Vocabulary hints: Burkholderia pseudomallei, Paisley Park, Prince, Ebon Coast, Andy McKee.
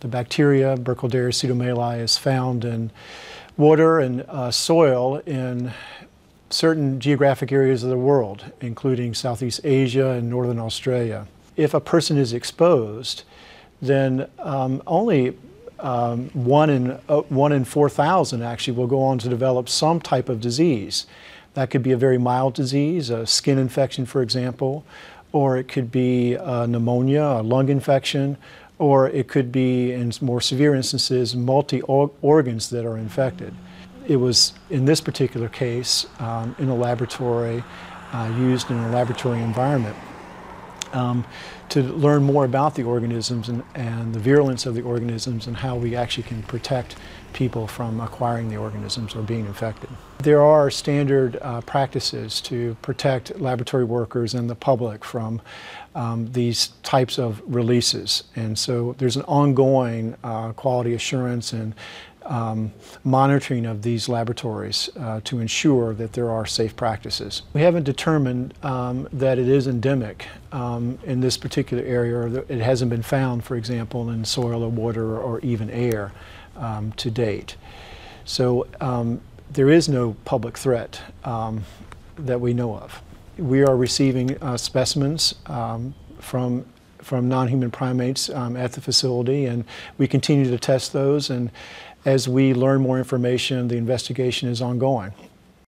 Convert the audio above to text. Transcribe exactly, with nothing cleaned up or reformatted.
The bacteria, Burkholderia pseudomallei, is found in water and uh, soil in certain geographic areas of the world, including Southeast Asia and Northern Australia. If a person is exposed, then um, only um, one in, uh, one in four thousand actually will go on to develop some type of disease. That could be a very mild disease, a skin infection, for example, or it could be uh, pneumonia, a lung infection, or it could be, in more severe instances, multi-organs that are infected. It was, in this particular case, um, in a laboratory, uh, used in a laboratory environment. Um, to learn more about the organisms and, and the virulence of the organisms and how we actually can protect people from acquiring the organisms or being infected. There are standard uh, practices to protect laboratory workers and the public from um, these types of releases, and so there's an ongoing uh, quality assurance and Um, monitoring of these laboratories uh, to ensure that there are safe practices. We haven't determined um, that it is endemic um, in this particular area, or that it hasn't been found, for example, in soil or water or even air um, to date. So um, there is no public threat um, that we know of. We are receiving uh, specimens um, from from non-human primates um, at the facility, and we continue to test those, and as we learn more information, the investigation is ongoing.